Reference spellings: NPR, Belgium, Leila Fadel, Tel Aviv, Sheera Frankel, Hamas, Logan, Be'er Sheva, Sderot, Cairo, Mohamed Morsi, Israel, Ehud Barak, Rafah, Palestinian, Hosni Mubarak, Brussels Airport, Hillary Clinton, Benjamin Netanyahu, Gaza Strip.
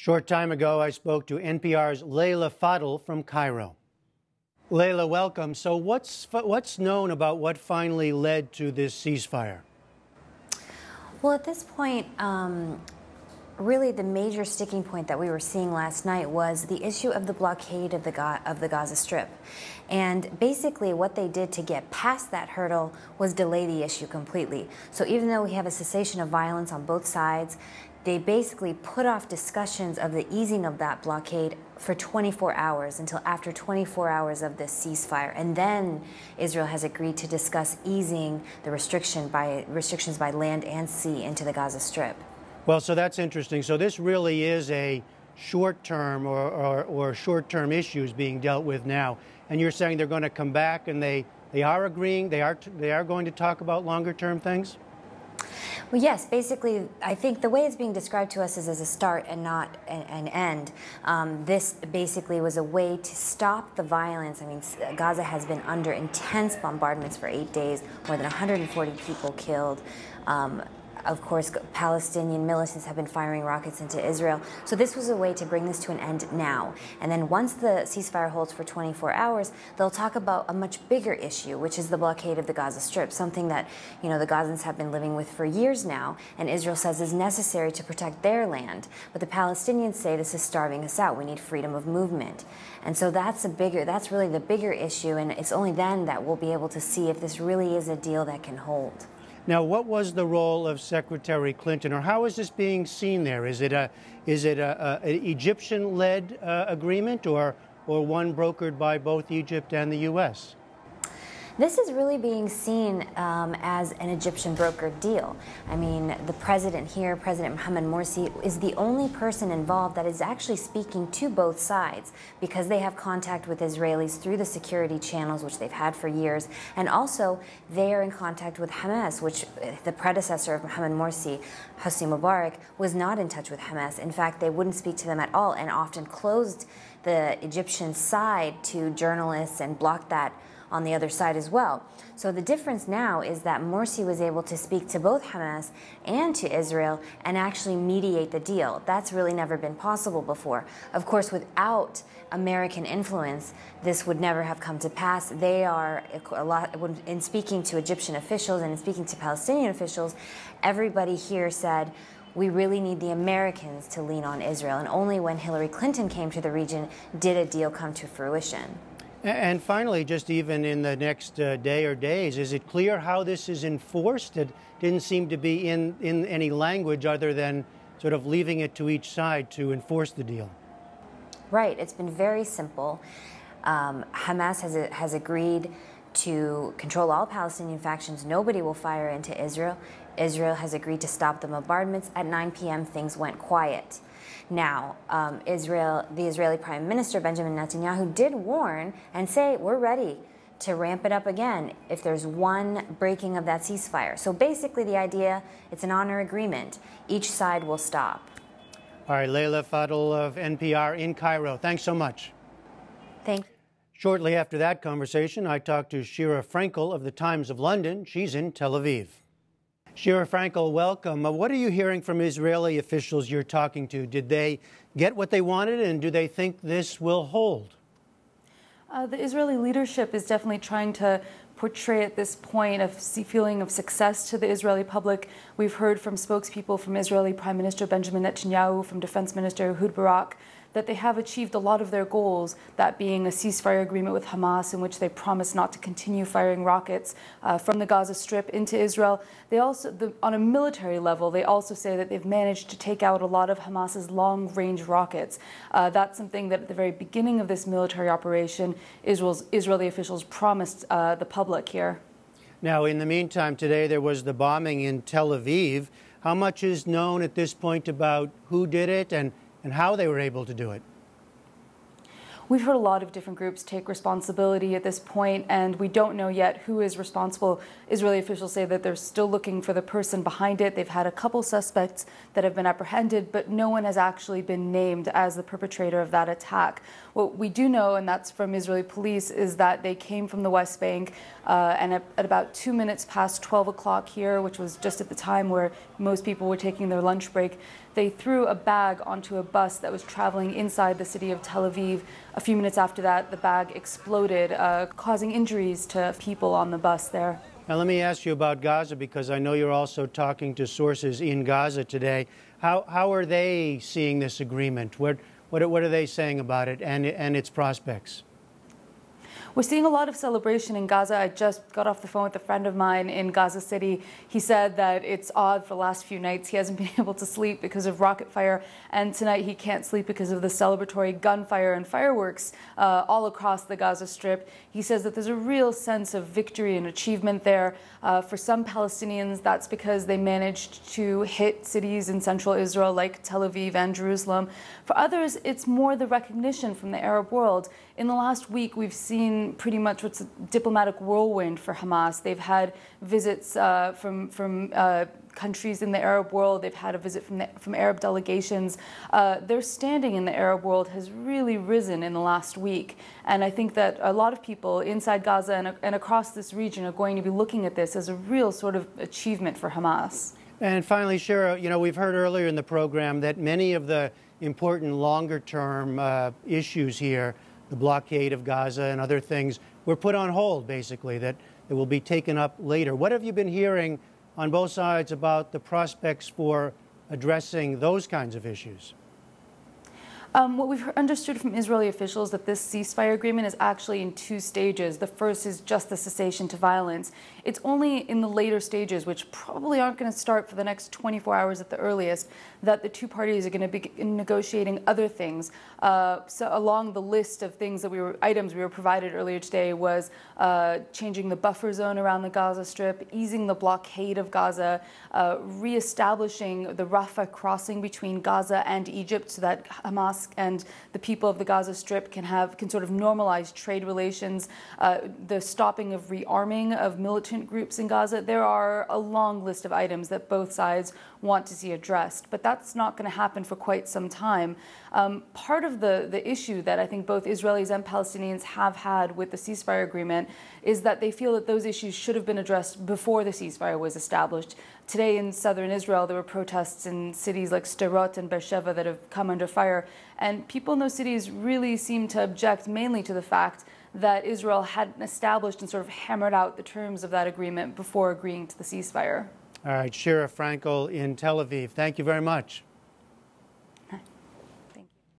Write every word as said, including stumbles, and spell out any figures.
Short time ago, I spoke to N P R's Leila Fadel from Cairo. Leila, welcome. So what's, what's known about what finally led to this ceasefire? Well, at this point, um, really the major sticking point that we were seeing last night was the issue of the blockade of the, Ga of the Gaza Strip. And basically what they did to get past that hurdle was delay the issue completely. So even though we have a cessation of violence on both sides, they basically put off discussions of the easing of that blockade for twenty-four hours, until after twenty-four hours of this ceasefire. And then Israel has agreed to discuss easing the restriction by, restrictions by land and sea into the Gaza Strip. Well, so that's interesting. So this really is a short-term or, or, or short-term issues being dealt with now. And you're saying they're going to come back and they, they are agreeing, they are, they are going to talk about longer-term things? Well, yes, basically, I think the way it's being described to us is as a start and not an end. Um, this basically was a way to stop the violence. I mean, Gaza has been under intense bombardments for eight days, more than one hundred forty people killed. Um, Of course, Palestinian militants have been firing rockets into Israel. So this was a way to bring this to an end now. And then once the ceasefire holds for twenty-four hours, they'll talk about a much bigger issue, which is the blockade of the Gaza Strip, something that, you know, the Gazans have been living with for years now, and Israel says is necessary to protect their land. But the Palestinians say this is starving us out. We need freedom of movement. And so that's a bigger, that's really the bigger issue, and it's only then that we'll be able to see if this really is a deal that can hold. Now, what was the role of Secretary Clinton, or how is this being seen there? Is it a, is it a, a, an Egyptian-led uh, agreement, or, or one brokered by both Egypt and the U S? This is really being seen um, as an Egyptian brokered deal. I mean, the president here, President Mohamed Morsi, is the only person involved that is actually speaking to both sides, because they have contact with Israelis through the security channels, which they've had for years, and also they are in contact with Hamas, which the predecessor of Mohamed Morsi, Hosni Mubarak, was not in touch with Hamas. In fact, they wouldn't speak to them at all, and often closed the Egyptian side to journalists and blocked that on the other side as well. So the difference now is that Morsi was able to speak to both Hamas and to Israel and actually mediate the deal. That's really never been possible before. Of course, without American influence, this would never have come to pass. They are, a lot, in speaking to Egyptian officials and in speaking to Palestinian officials, everybody here said, we really need the Americans to lean on Israel. And only when Hillary Clinton came to the region did a deal come to fruition. And finally, just even in the next uh, day or days, is it clear how this is enforced? It didn't seem to be in, in any language other than sort of leaving it to each side to enforce the deal. Right. It's been very simple. Um, Hamas has, has agreed to control all Palestinian factions. Nobody will fire into Israel. Israel has agreed to stop the bombardments. At nine p m, things went quiet. Now, um, Israel, the Israeli Prime Minister, Benjamin Netanyahu, did warn and say, we're ready to ramp it up again if there's one breaking of that ceasefire. So basically the idea, it's an honor agreement. Each side will stop. All right, Leila Fadel of N P R in Cairo, thanks so much. Thank you. Shortly after that conversation, I talked to Sheera Frankel of the Times of London. She's in Tel Aviv. Sheera Frankel, welcome. What are you hearing from Israeli officials you're talking to? Did they get what they wanted, and do they think this will hold? Uh, the Israeli leadership is definitely trying to portray at this point a feeling of success to the Israeli public. We've heard from spokespeople from Israeli Prime Minister Benjamin Netanyahu, from Defense Minister Ehud Barak, that they have achieved a lot of their goals, that being a ceasefire agreement with Hamas in which they promise not to continue firing rockets uh, from the Gaza Strip into Israel. They also, the, on a military level, they also say that they've managed to take out a lot of Hamas's long-range rockets. Uh, that's something that at the very beginning of this military operation, Israel's, Israeli officials promised uh, the public here. Now, in the meantime, today there was the bombing in Tel Aviv. How much is known at this point about who did it and and how they were able to do it? We've heard a lot of different groups take responsibility at this point, and we don't know yet who is responsible. Israeli officials say that they're still looking for the person behind it. They've had a couple suspects that have been apprehended, but no one has actually been named as the perpetrator of that attack. What we do know, and that's from Israeli police, is that they came from the West Bank, uh, and at, at about two minutes past twelve o'clock here, which was just at the time where most people were taking their lunch break, They threw a bag onto a bus that was traveling inside the city of Tel Aviv. A few minutes after that, the bag exploded, uh, causing injuries to people on the bus there. Now, let me ask you about Gaza, because I know you're also talking to sources in Gaza today. How, how are they seeing this agreement? What, what, what are they saying about it and, and its prospects? We're seeing a lot of celebration in Gaza. I just got off the phone with a friend of mine in Gaza City. He said that it's odd for the last few nights. He hasn't been able to sleep because of rocket fire. And tonight he can't sleep because of the celebratory gunfire and fireworks uh, all across the Gaza Strip. He says that there's a real sense of victory and achievement there. Uh, for some Palestinians, that's because they managed to hit cities in central Israel like Tel Aviv and Jerusalem. For others, it's more the recognition from the Arab world. In the last week, we've seen pretty much what's a diplomatic whirlwind for Hamas. They've had visits uh, from from uh, countries in the Arab world. They've had a visit from the, from Arab delegations. Uh, their standing in the Arab world has really risen in the last week, and I think that a lot of people inside Gaza and, and across this region are going to be looking at this as a real sort of achievement for Hamas. And finally, Sheera, you know, we've heard earlier in the program that many of the important longer-term uh, issues here, the blockade of Gaza and other things, were put on hold, basically, that it will be taken up later. What have you been hearing on both sides about the prospects for addressing those kinds of issues? Um, what we've understood from Israeli officials that this ceasefire agreement is actually in two stages. The first is just the cessation to violence. It's only in the later stages, which probably aren't going to start for the next twenty-four hours at the earliest, that the two parties are going to be negotiating other things. Uh, so along the list of things that we were, items we were provided earlier today was uh, changing the buffer zone around the Gaza Strip, easing the blockade of Gaza, uh, reestablishing the Rafah crossing between Gaza and Egypt so that Hamas and the people of the Gaza Strip can have can sort of normalize trade relations, uh, the stopping of rearming of militant groups in Gaza. There are a long list of items that both sides want to see addressed, but that's not going to happen for quite some time. Um, part of the, the issue that I think both Israelis and Palestinians have had with the ceasefire agreement is that they feel that those issues should have been addressed before the ceasefire was established. Today in southern Israel, there were protests in cities like Sderot and Be'er Sheva that have come under fire. And people in those cities really seem to object mainly to the fact that Israel hadn't established and sort of hammered out the terms of that agreement before agreeing to the ceasefire. All right, Sheera Frankel in Tel Aviv, thank you very much.